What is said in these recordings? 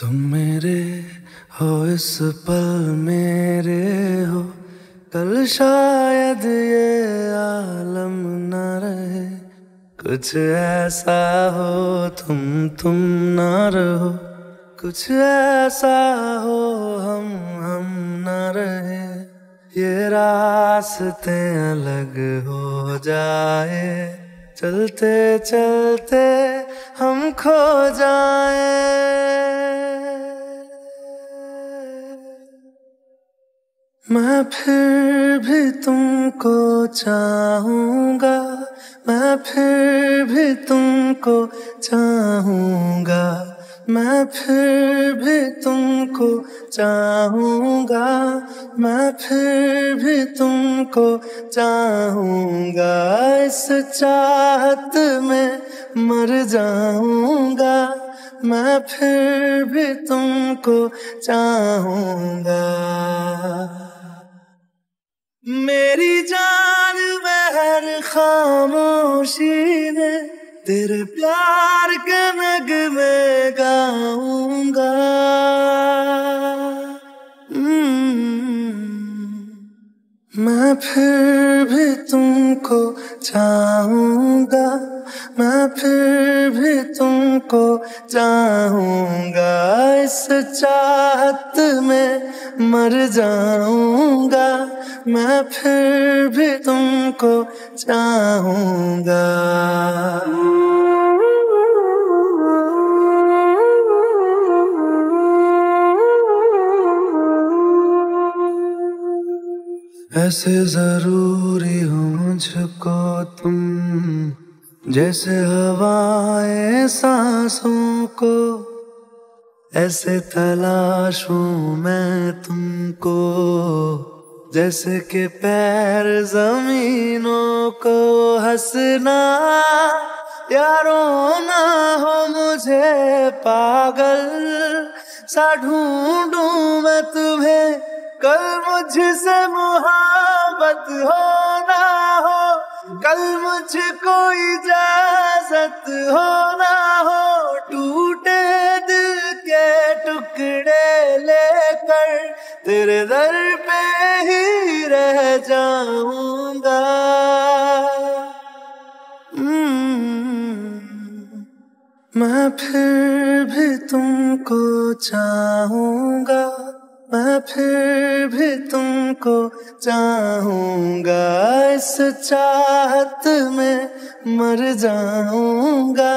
तुम मेरे हो, इस पल मेरे हो, कल शायद ये आलम ना रहे। कुछ ऐसा हो तुम ना रहो, कुछ ऐसा हो हम ना रहे। ये रास्ते अलग हो जाए, चलते चलते हम खो जाए। मैं फिर भी तुमको चाहूँगा, मैं फिर भी तुमको चाहूँगा, मैं फिर भी तुमको चाहूँगा, मैं फिर भी तुमको चाहूँगा। इस चाहत में मर जाऊँगा, मैं फिर भी तुमको चाहूँगा। मेरी जान में हर खामोशी ने तेरे प्यार के नगमे गाऊंगा। मैं फिर भी तुमको चाहूँगा, मैं फिर भी तुमको चाहूँगा। इस चाहत में मर जाऊँगा, मैं फिर भी तुमको चाहूँगा। ऐसे जरूरी हो मुझको तुम, जैसे हवाएं सांसों को, ऐसे तलाशूं मैं तुमको, जैसे के पैर जमीनों को। हंसना यारों ना हो मुझे पागल सा, ढूंढूं मैं तुम्हें कल, मुझसे मुहब्बत हो ना हो कल, मुझको इजाजत हो ना हो। टूटे दिल के टुकड़े लेकर तेरे दर पे ही रह जाऊंगा। मैं फिर भी तुमको चाहूँगा, मैं फिर भी तुमको चाहूँगा। इस चाहत में मर जाऊँगा,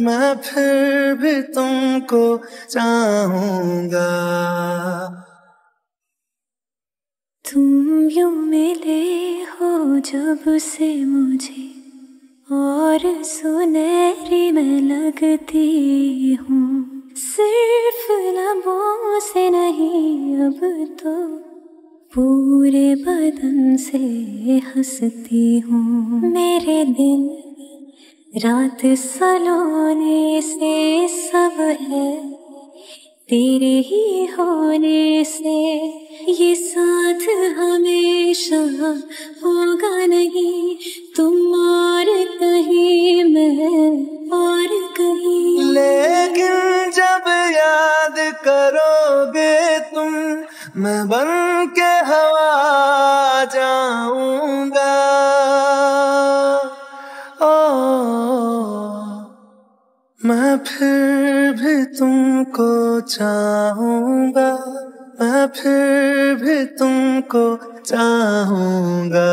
मैं फिर भी तुमको चाहूँगा। तुम यूं मिले हो जब से मुझे, और सुनहरी मैं लगती हूँ। सिर्फ लबों से नहीं अब तो पूरे बदन से हंसती हूँ। मेरे दिन रात सलोने से सब है, तेरे ही होने से ये साथ हमेशा होगा नहीं। तुम और कहीं, मैं और कहीं, लेकिन जब याद करोगे तुम, मैं बन के हवा जाऊंगा। ओ मैं फिर भी तुमको चाहूँगा, मैं फिर भी तुमको चाहूँगा।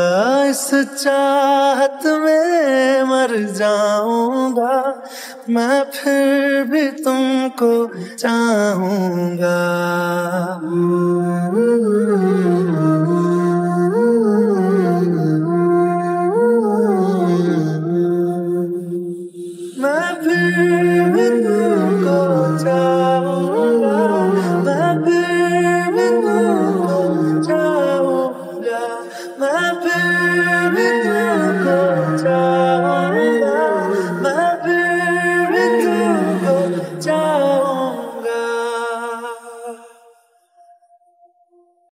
इस चाहत में मर जाऊँगा, मैं फिर भी तुमको चाहूँगा। मैं फिर भी तुमको चाहूँगा, मैं फिर भी तुमको चाहूँगा, मैं फिर भी तुमको चाहूँगा।